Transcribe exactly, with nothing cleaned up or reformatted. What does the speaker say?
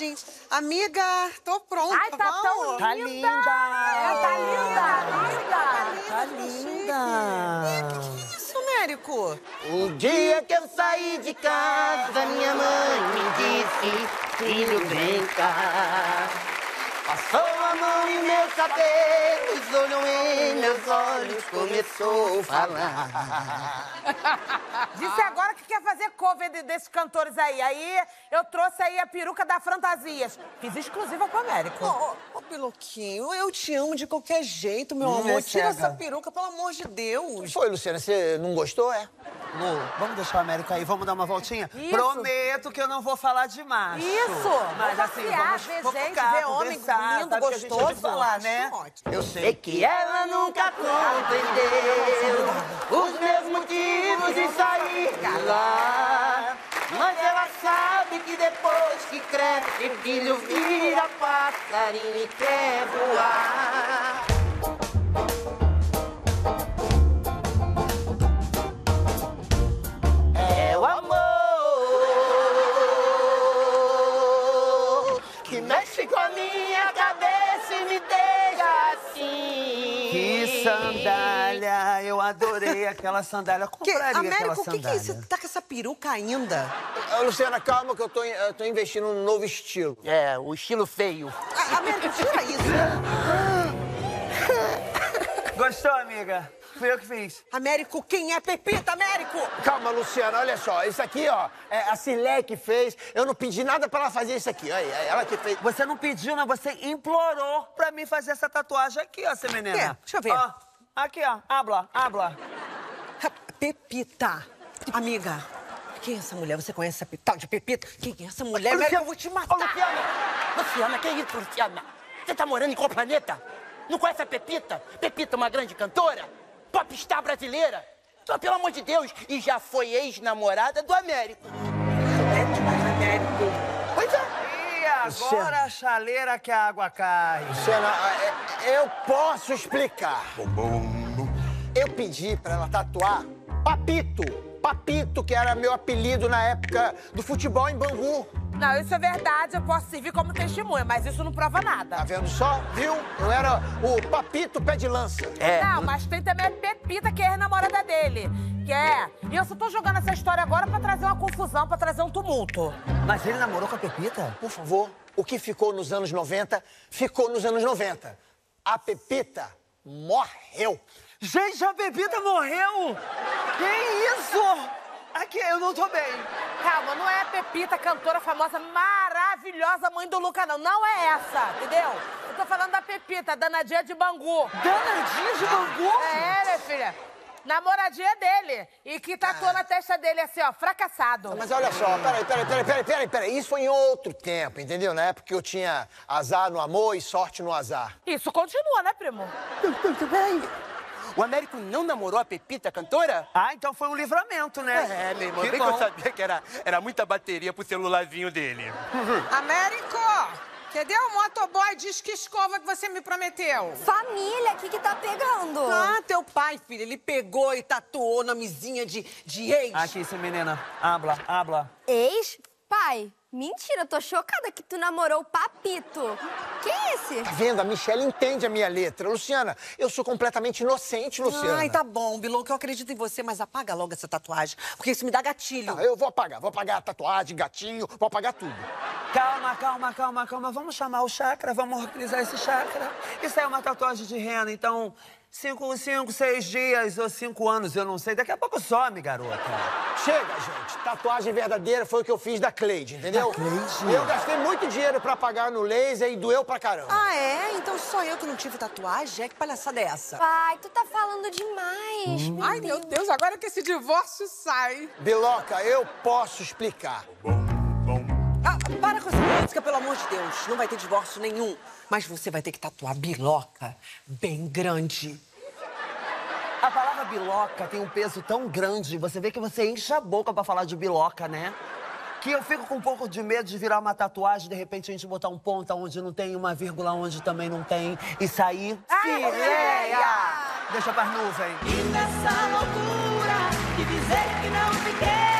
gente. Amiga, tô pronta. Ai, tá vamos. Tão linda. Tá linda. É, tá linda, tá linda. Tá linda. O que é isso, Américo? O dia que eu saí de casa, minha mãe me disse, filho, vem cá. Passou a mão em meus cabelos, olhou em meus olhos, começou a falar. Disse agora que quer fazer cover de, desses cantores aí. Aí eu trouxe aí a peruca da Fantasias. Fiz exclusiva pro Américo. Ô, oh, oh, Biloquinho, eu te amo de qualquer jeito, meu hum, amor. Tira cega. Essa peruca, pelo amor de Deus. Que foi, Luciana? Você não gostou, é? Lu, vamos deixar o Américo aí, vamos dar uma voltinha? Isso. Prometo que eu não vou falar de macho. Isso! Mas vamos assim, passear, vamos ver focar, gente, ver homem lindo, gostoso, falar, né? Eu sei que ela nunca compreendeu os meus motivos de sair de lá. Mas ela sabe que depois que cresce, filho vira passarinho e quer voar. Com a minha cabeça e me deixa assim. Que sandália! Eu adorei aquela sandália. Compraria que, Américo, aquela sandália. Américo, o que é isso? Você tá com essa peruca ainda? Ô, Luciana, calma que eu tô, eu tô investindo num novo estilo. É, o estilo feio. A, Américo, tira isso. Gostou, amiga? Foi eu que fiz. Américo, quem é Pepita, Américo? Calma, Luciana, olha só. Isso aqui, ó, é a Silé que fez. Eu não pedi nada pra ela fazer isso aqui. Olha, ela que fez. Você não pediu, não. Você implorou pra mim fazer essa tatuagem aqui, ó, essa menina. É, deixa eu ver. Ó, aqui, ó. Habla, habla. Pepita. Amiga, quem é essa mulher? Você conhece essa tal de Pepita? Quem é essa mulher? Luciana, Américo, eu vou te matar. Ô, Luciana, Luciana, que é isso, Luciana? Você tá morando em qual planeta? Não conhece a Pepita? Pepita é uma grande cantora? Popstar brasileira? Então, pelo amor de Deus, e já foi ex-namorada do Américo. É demais, Américo. Pois é. E agora a chaleira que a água cai. Luciana, eu posso explicar. Eu pedi pra ela tatuar Papito. Papito, que era meu apelido na época do futebol em Bangu. Não, isso é verdade, eu posso servir como testemunha, mas isso não prova nada. Tá vendo só? Viu? Eu era o Papito pé de lança. É. Não, mas tem também a Pepita, que é a namorada dele. Que é... E eu só tô jogando essa história agora pra trazer uma confusão, pra trazer um tumulto. Mas ele namorou com a Pepita? Por favor, o que ficou nos anos noventa, ficou nos anos noventa. A Pepita morreu. Gente, a Pepita morreu? Que isso? Aqui, eu não tô bem. Calma, não é a Pepita, cantora famosa, maravilhosa, mãe do Luca, não. Não é essa, entendeu? Eu tô falando da Pepita, da Nadia de Bangu. Danadinha de Bangu? É, minha filha. Namoradinha dele. E que tatuou na testa dele assim, ó, fracassado. Mas olha só, peraí, peraí, peraí, peraí, peraí, peraí. Isso foi em outro tempo, entendeu? Na época que eu tinha azar no amor e sorte no azar. Isso continua, né, primo? Peraí. O Américo não namorou a Pepita, cantora? Ah, então foi um livramento, né? É, meu irmão, bem que eu sabia que era, era muita bateria pro celularzinho dele. Américo, cadê o motoboy disque escova que você me prometeu? Família, o que que tá pegando? Ah, teu pai, filho, ele pegou e tatuou nomezinha de, de ex. Aqui, essa menina, habla, habla. Ex? Pai, mentira, eu tô chocada que tu namorou o Papito. Quem é esse? Tá vendo? A Michelle entende a minha letra. Luciana, eu sou completamente inocente, Luciana. Ai, tá bom, Biloca, eu acredito em você, mas apaga logo essa tatuagem, porque isso me dá gatilho. Tá, eu vou apagar, vou apagar a tatuagem, gatilho, vou apagar tudo. Calma, calma, calma, calma. Vamos chamar o Chakra, vamos organizar esse Chakra. Isso é uma tatuagem de rena, então... Cinco, cinco, seis dias ou cinco anos, eu não sei. Daqui a pouco some, garota. Chega, gente. Tatuagem verdadeira foi o que eu fiz da Cleide, entendeu? Da Cleide? Eu gastei muito dinheiro pra pagar no laser e doeu pra caramba. Ah, é? Então só eu que não tive tatuagem? É? Que palhaçada é essa? Pai, tu tá falando demais. Hum. Meu Ai, Deus. meu Deus, agora que esse divórcio sai. Biloca, eu posso explicar. Bom, bom. Ah, para com essa música, pelo amor de Deus. Não vai ter divórcio nenhum. Mas você vai ter que tatuar Biloca bem grande. A palavra biloca tem um peso tão grande, você vê que você enche a boca pra falar de biloca, né? Que eu fico com um pouco de medo de virar uma tatuagem, de repente a gente botar um ponto onde não tem, uma vírgula onde também não tem, e sair... Sileia! Deixa pras nuvens. E nessa loucura de dizer que não fiquei.